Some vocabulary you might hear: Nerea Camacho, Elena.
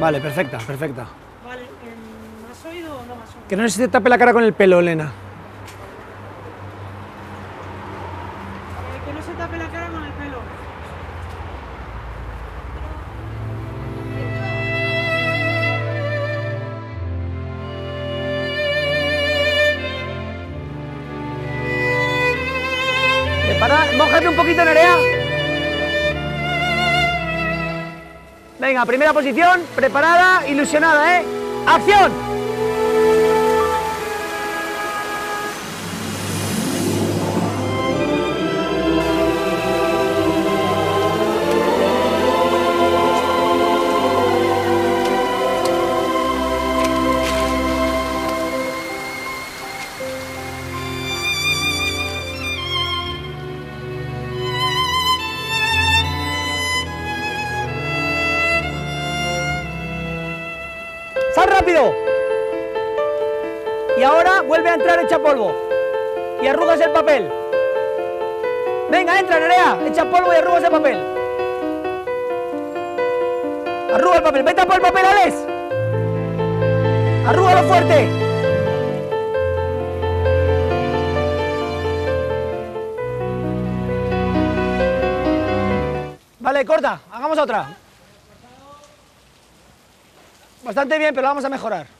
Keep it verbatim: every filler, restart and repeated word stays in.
Vale, perfecta, perfecta. Vale, ¿me has oído o no me has oído? Que no se te tape la cara con el pelo, Elena. Eh, que no se tape la cara con el pelo. Para, mójate un poquito, Nerea. Venga, primera posición, preparada, ilusionada, ¿eh? ¡Acción! ¡Sal rápido! Y ahora vuelve a entrar hecha polvo. Y arrugas el papel. Venga, entra, Nerea. Echa polvo y arrugas el papel. Arruga el papel. ¡Vete por el papel, Alex! ¡Arrúgalo fuerte! Vale, corta. Hagamos otra. Bastante bien, pero lo vamos a mejorar.